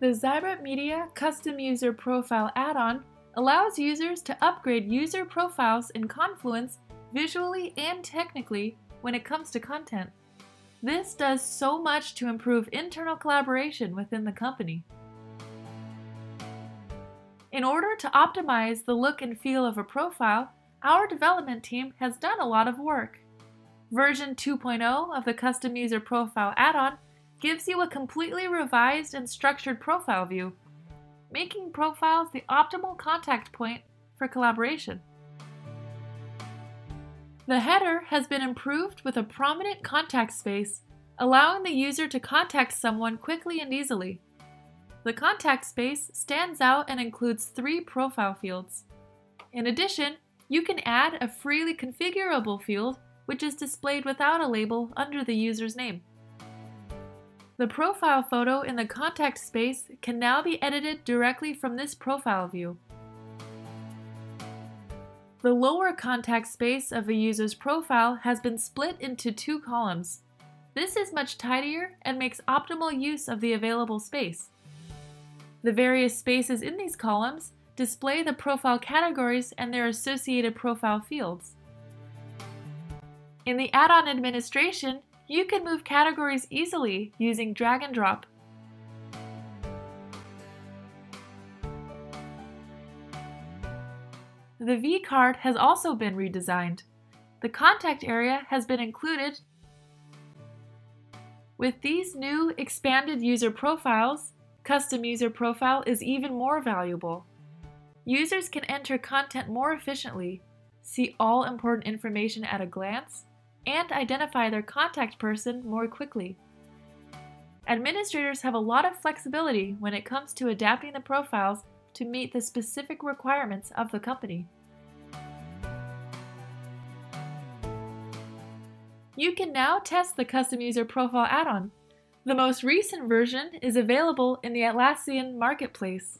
The Xybert Media Custom User Profile add-on allows users to upgrade user profiles in Confluence visually and technically when it comes to content. This does so much to improve internal collaboration within the company. In order to optimize the look and feel of a profile, our development team has done a lot of work. Version 2.0 of the Custom User Profile add-on gives you a completely revised and structured profile view, making profiles the optimal contact point for collaboration. The header has been improved with a prominent contact space, allowing the user to contact someone quickly and easily. The contact space stands out and includes 3 profile fields. In addition, you can add a freely configurable field which is displayed without a label under the user's name. The profile photo in the contact space can now be edited directly from this profile view. The lower contact space of a user's profile has been split into 2 columns. This is much tidier and makes optimal use of the available space. The various spaces in these columns display the profile categories and their associated profile fields. In the add-on administration, you can move categories easily using drag and drop. The vCard has also been redesigned. The contact area has been included. With these new expanded user profiles, Custom User Profile is even more valuable. Users can enter content more efficiently, see all important information at a glance, and identify their contact person more quickly. Administrators have a lot of flexibility when it comes to adapting the profiles to meet the specific requirements of the company. You can now test the Custom User Profile add-on. The most recent version is available in the Atlassian Marketplace.